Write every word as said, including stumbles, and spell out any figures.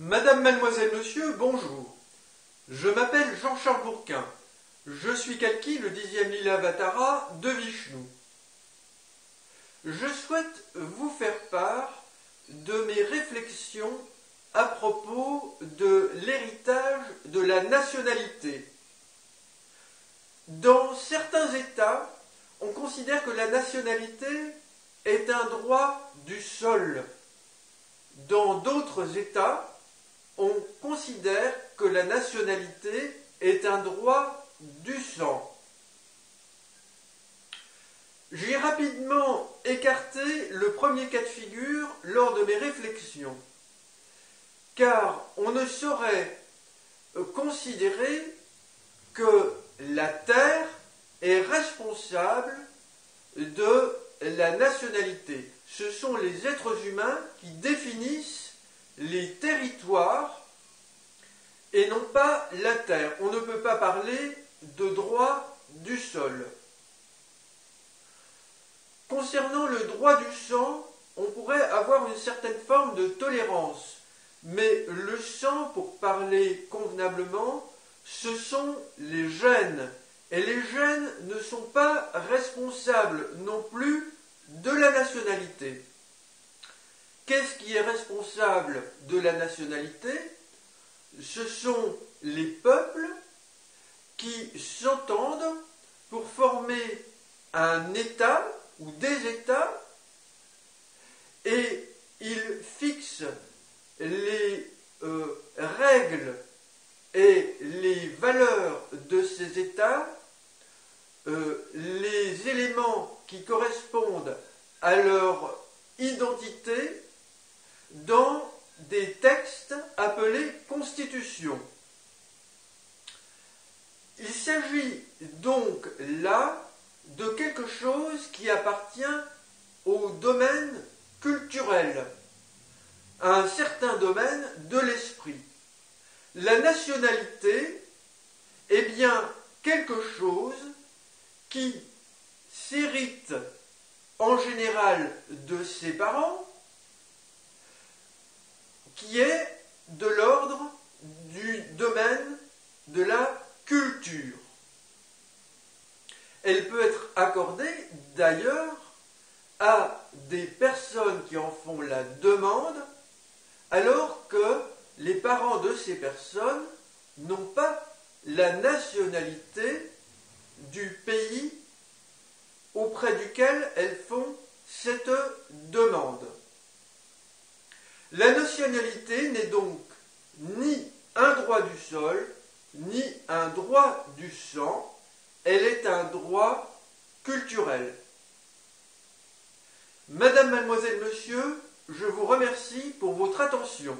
Madame, mademoiselle, monsieur, bonjour. Je m'appelle Jean-Charles Bourquin. Je suis Kalki, le dixième Lila Avatara de Vishnu. Je souhaite vous faire part de mes réflexions à propos de l'héritage de la nationalité. Dans certains États, on considère que la nationalité est un droit du sol. Dans d'autres États, on considère que la nationalité est un droit du sang. J'ai rapidement écarté le premier cas de figure lors de mes réflexions, car on ne saurait considérer que la terre est responsable de la nationalité. Ce sont les êtres humains qui définissent les territoires et non pas la terre. On ne peut pas parler de droit du sol. Concernant le droit du sang, on pourrait avoir une certaine forme de tolérance, mais le sang, pour parler convenablement, ce sont les gènes. Et les gènes ne sont pas responsables non plus de la nationalité. Qu'est-ce qui est responsable de la nationalité? Ce sont les peuples qui s'entendent pour former un État ou des États, et ils fixent les euh, règles et les valeurs de ces États, euh, les éléments qui correspondent à leur identité dans des textes appelés constitutions. Il s'agit donc là de quelque chose qui appartient au domaine culturel, à un certain domaine de l'esprit. La nationalité est bien quelque chose qui s'hérite en général de ses parents, qui est de l'ordre du domaine de la culture. Elle peut être accordée d'ailleurs à des personnes qui en font la demande, alors que les parents de ces personnes n'ont pas la nationalité du pays auprès duquel elles font cette demande. La nationalité n'est donc ni un droit du sol, ni un droit du sang, elle est un droit culturel. Madame, mademoiselle, monsieur, je vous remercie pour votre attention.